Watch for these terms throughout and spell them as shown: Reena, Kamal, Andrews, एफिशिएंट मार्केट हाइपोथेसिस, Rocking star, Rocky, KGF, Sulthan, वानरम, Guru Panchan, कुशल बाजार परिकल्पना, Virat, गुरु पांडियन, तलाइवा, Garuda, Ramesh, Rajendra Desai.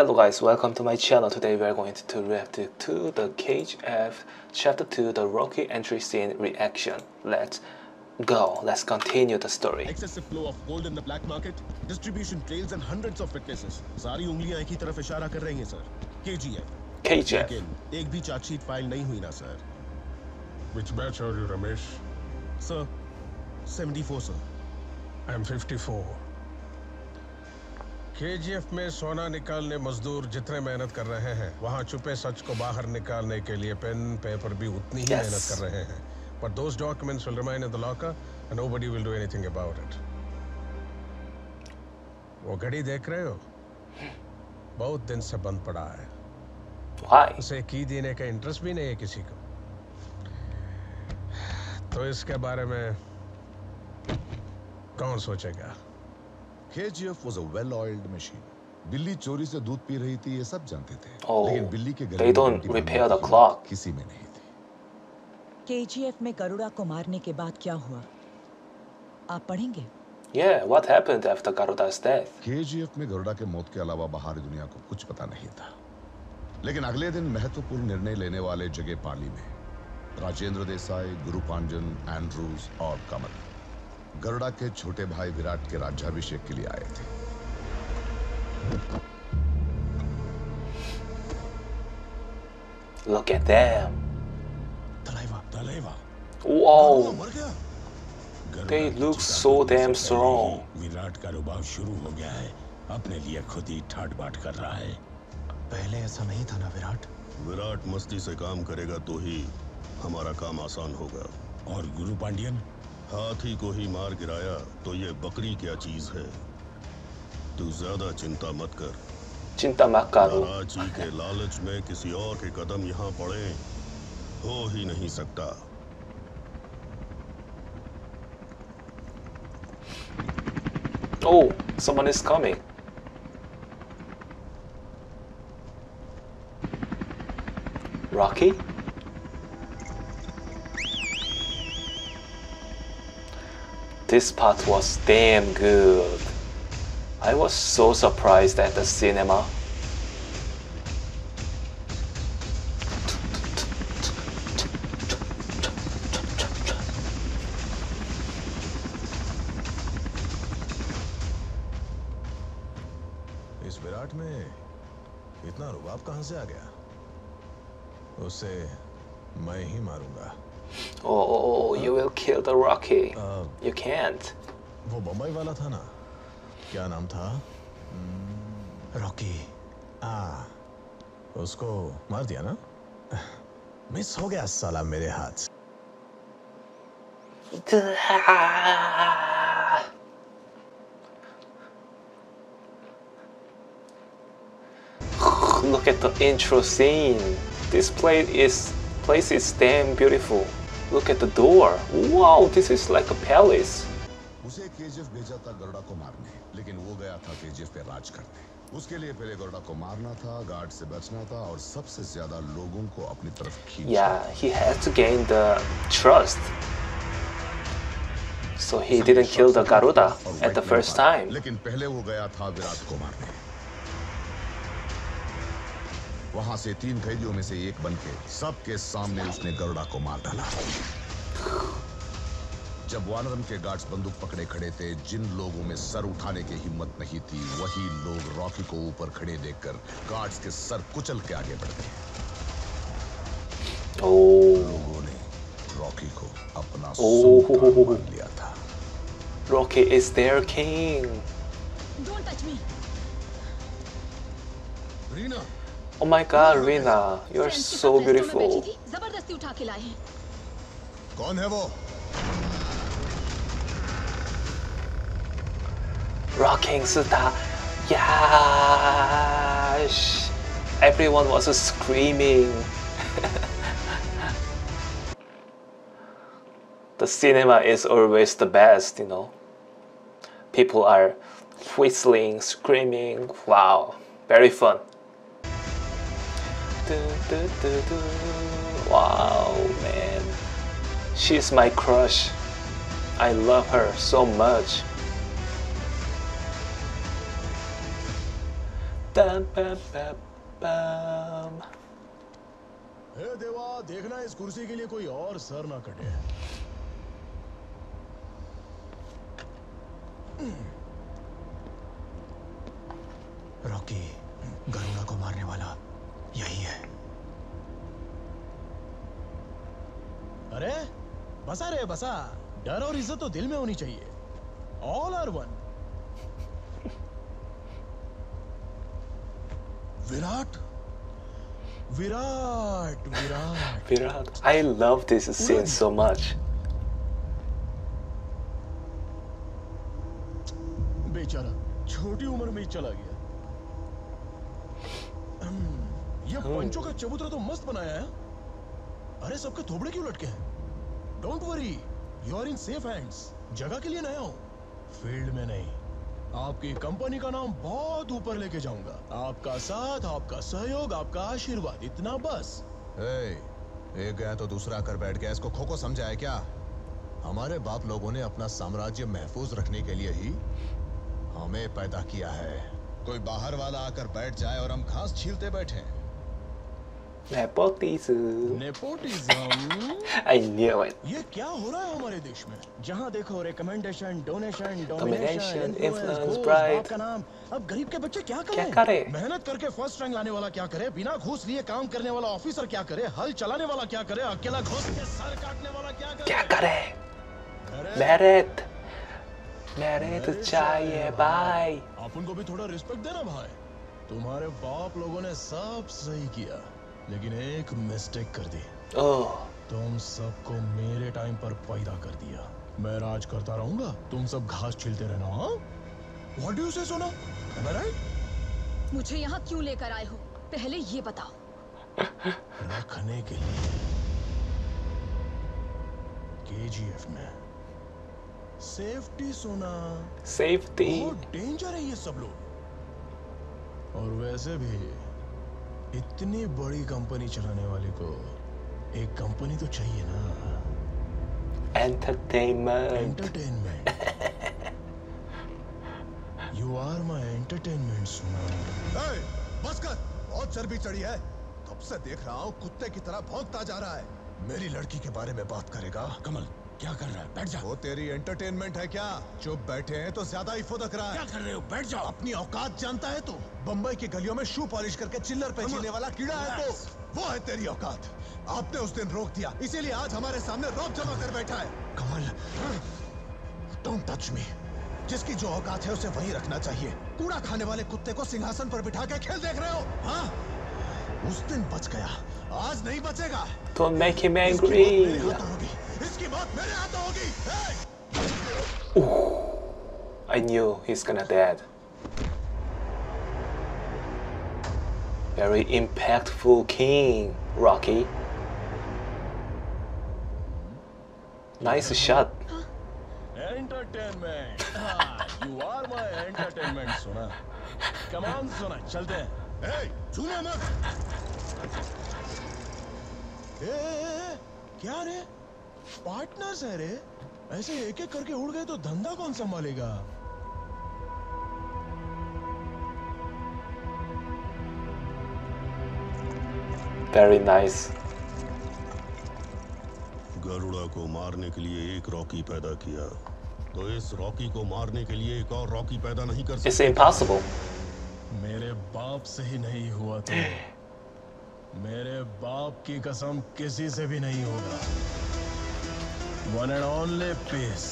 Hello guys, welcome to my channel. Today we are going to react to the KGF Chapter 2, the Rocky entry scene reaction. Let's go. Let's continue the story. Excessive flow of gold in the black market, distribution trails and hundreds of witnesses. सारी उंगलियां एक ही तरफ इशारा कर रही हैं sir. KGF. एक भी चार्ज शीट फाइल नहीं हुई ना sir. Which batch are you, Ramesh? Sir, 74 sir. I'm 54. KGF में सोना निकालने मजदूर जितने मेहनत कर रहे हैं, वहाँ छुपे सच को बाहर निकालने के लिए पेन पेपर भी उतनी ही मेहनत कर रहे हैं. But those documents will remain in the locker and nobody will do anything about it. वो घड़ी देख रहे हो? बहुत दिन से बंद पड़ा है. Why? उसे की देने का इंटरेस्ट भी नहीं है किसी को. तो इसके बारे में कौन सोचेगा? KGF was a well-oiled machine. बिल्ली चोरी से दूध पी रही थी, ये सब जानते थे. लेकिन बिल्ली के गले में घंटी किसी में नहीं थी. KGF में गरुड़ा को मारने के बाद क्या हुआ? आप पढ़ेंगे? Yeah, what happened after Garuda's death? KGF में गरुड़ा के मौत के अलावा बाहरी दुनिया को कुछ पता नहीं था. लेकिन अगले दिन महत्वपूर्ण निर्णय लेने वाले जगह पाली में राजेंद्र देसाई, गुरु पांचन, एंड्रूज और कमल गरुड़ा के छोटे भाई विराट के राज्याभिषेक के लिए आए थे. Look at them. तलाइवा. Wow. They look so damn strong. Virat का रुबाब शुरू हो गया है. अपने लिए खुद ही ठाट बाट कर रहा है. पहले ऐसा नहीं था ना विराट. विराट मस्ती से काम करेगा तो ही हमारा काम आसान होगा. और गुरु पांडियन हाथी को ही मार गिराया तो ये बकरी क्या चीज है. तू ज्यादा चिंता मत कर. चिंता मत करो. राजी के लालच में किसी और के कदम यहाँ पड़े हो ही नहीं सकता. Oh, someone is coming. Rocky? This part was damn good. I was so surprised at the cinema. इस विराट में इतना रुबाब कहां से आ गया? उसे मैं ही मारूंगा. Oh, you will kill the Rocky. You can't. वो बम्बई वाला था ना? क्या नाम था? Rocky. उसको मार दिया ना? मिस हो गया साला मेरे हाथ. Look at the intro scene. This place is damn beautiful. Look at the door. Wow, this is like a palace. उसे KGF भेजा था गरुड़ा को मारने, लेकिन वो गया था KGF पे राज करने. उसके लिए पहले गरुड़ा को मारना था, गार्ड से बचना था और सबसे ज्यादा लोगों को अपनी तरफ खींचना. Yeah, he had to gain the trust. So he didn't kill the Garuda at the first time. लेकिन पहले वो गया था विराट को मारने. वहाँ से 3 कैदियों में से एक बनके सबके सामने उसने गरुड़ा को मार डाला. जब वानरम के गार्ड्स बंदूक पकड़े खड़े थे, जिन लोगों में सर उठाने की हिम्मत नहीं थी, वही लोग रॉकी को ऊपर खड़े देखकर गार्ड्स के सर कुचल के आगे बढ़ गए. लोगों ने रॉकी को अपना सुल्तान मान लिया था. Rocky is their king. Don't touch me. Reena. Oh my God, Reena, you're so beautiful. जबरदस्ती उठा के लाए हैं. कौन है वो? Rocking star. Yes. Everyone was screaming. The cinema is always the best, you know. People are whistling, screaming. Wow, very fun. Wow, man, she's my crush. I love her so much. bam, bam, bam, bam. हे देवा, देखना इस कुर्सी के लिए कोई और sir ना कटे। रॉकी, गरुड़ा को मारने वाला यही है। अरे बसा रे बसा, डर और इज्जत तो दिल में होनी चाहिए। All are one. Virat. I love this scene so much. बेचारा छोटी उम्र में ही चला गया। ये पंचों का चबूतरा तो मस्त बनाया है। अरे सबके थोबड़े क्यों लटके हैं? Don't worry, you are in safe hands. जगह के लिए नया हूं, फील्ड में नहीं। आपकी कंपनी का नाम बहुत ऊपर लेके जाऊंगा। आपका साथ, आपका सहयोग, आपका आशीर्वाद, इतना बस। एक गया तो दूसरा कर बैठ गया। इसको खोखो समझा है क्या? हमारे बाप लोगों ने अपना साम्राज्य महफूज रखने के लिए ही हमें पैदा किया है। कोई बाहर वाला आकर बैठ जाए और हम घास छीलते बैठे। नेपोटिज्म। I knew it. ये क्या हो रहा है हमारे देश में? जहाँ देखो recommendation, donation, domination, influence, pride का नाम। अब गरीब के बच्चे क्या करें? मेहनत करके फर्स्ट रैंक लाने वाला क्या करे? बिना घूस लिए काम करने वाला ऑफिसर क्या करे? हल चलाने वाला क्या करे? अकेला घूस के सर काटने वाला क्या करे? मेहनत चाहिए भाई। अपन को भी थोड़ा रिस्पेक्ट देना भाई। तुम्हारे बाप लोगों ने सब सही किया, लेकिन एक मिस्टेक कर दी। तुम सबको मेरे टाइम पर पैदा कर दिया। मैं राज करता रहूंगा, तुम सब घास छिलते रहना। हाँ? What do you say, सोना? Am I right? मुझे यहाँ क्यों लेकर आए हो? पहले ये बताओ। रखने के लिए। KGF में। सेफ्टी सोना। सेफ्टी। बहुत डेंजर है ये सब लोग। और वैसे भी इतनी बड़ी कंपनी चलाने वाले को एक कंपनी तो चाहिए ना। Entertainment. You are my entertainment सुना। Hey, बस कर। बहुत चर्बी चढ़ी है, तब से देख रहा हूँ कुत्ते की तरह भौंकता जा रहा है। मेरी लड़की के बारे में बात करेगा? कमल क्या कर रहा है? बैठ जा। वो तेरी एंटरटेनमेंट है क्या? चुप बैठे हैं तो ज्यादा ही फुदक रहा है। क्या कर रहे हो? बैठ जाओ। अपनी औकात जानता है तो? बंबई की गलियों में शू पॉलिश करके चिल्लर पे जीने वाला कीड़ा है तो? वो है तेरी औकात। आपने उस दिन रोक दिया, इसीलिए आज हमारे सामने रौब जमा कर बैठा है। Kamal, don't touch me. जिसकी जो औकात है उसे वहीं रखना चाहिए। कूड़ा खाने वाले कुत्ते को सिंहासन पर बिठा के खेल देख रहे हो? हाँ, उस दिन बच गया, आज नहीं बचेगा। Don't make him angry. इसकी मौत मेरे हाथों होगी। I knew he's gonna dead. Very impactful king, Rocky. Nice shot. Entertainment. You are my entertainment, Sona. Come on, Sona, चलते हैं। Hey, झूला मत। क्या रे? पार्टनर्स है रे। ऐसे एक एक करके उड़ गए तो धंधा कौन संभालेगा? Very nice. गरुड़ा को मारने के लिए एक रॉकी पैदा किया, तो इस रॉकी को मारने के लिए एक और रॉकी पैदा नहीं कर सकते। It's impossible. मेरे बाप से ही नहीं हुआ तो मेरे बाप की कसम किसी से भी नहीं होगा। One and only piece.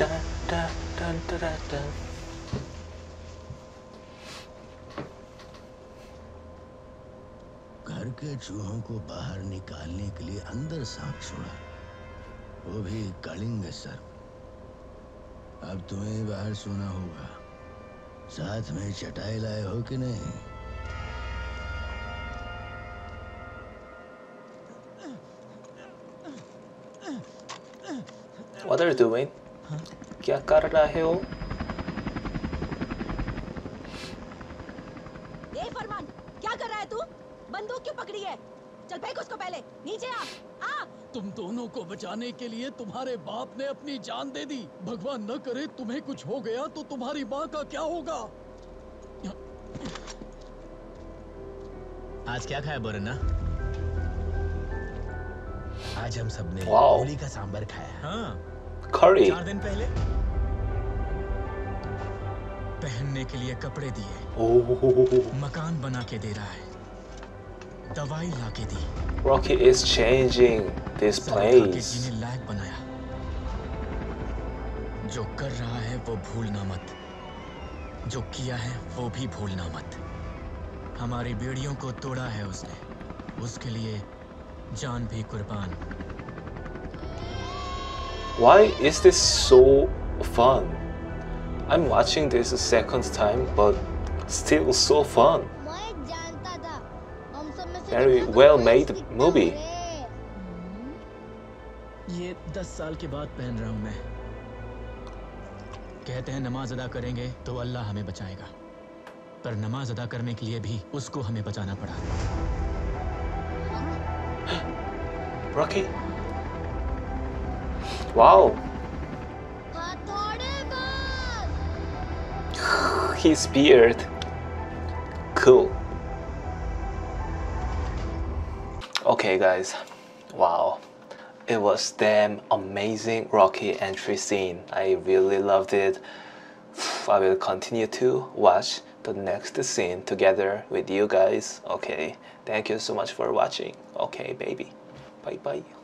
Da da da da da da. घर के चूहों को बाहर निकालने के लिए अंदर सांप छोड़ा, वो भी कलिंग सर्प। अब तुम्हें बाहर सोना होगा। साथ में चटाई लाए हो कि नहीं? What are you doing? Huh? क्या कर रहा है वो? ए फरमान, क्या कर रहा है तू? बंदूक क्यों पकड़ी है? चल फेंक उसको, पहले नीचे आ। तुम दोनों को बचाने के लिए तुम्हारे बाप ने अपनी जान दे दी। भगवान न करे तुम्हें कुछ हो गया तो तुम्हारी माँ का क्या होगा। आज क्या खाया बोरना? आज हम सबने होली का सांभर खाया। हाँ। खड़ी। 4 दिन पहले पहनने के लिए कपड़े दिए, मकान बना के दे रहा है, दवाई ला के दी। Rocky is changing this place. जीने लायक बनाया। जो कर रहा है वो भूलना मत, जो किया है वो भी भूलना मत। हमारी बेड़ियों को तोड़ा है उसने, उसके लिए जान भी कुर्बान। Why is this so fun? I'm watching this a second time, but still so fun. Very well made movie. ये 10 साल के बाद पहन रहा हूँ मैं। कहते हैं नमाज अदा करेंगे तो अल्लाह हमें बचाएगा, पर नमाज अदा करने के लिए भी उसको हमें बचाना पड़ा। Rocky, wow, his beard, cool. Okay, guys, wow, it was damn amazing Rocky entry scene. I really loved it. I will continue to watch the next scene together with you guys. Okay, thank you so much for watching. Okay, baby. Bye bye.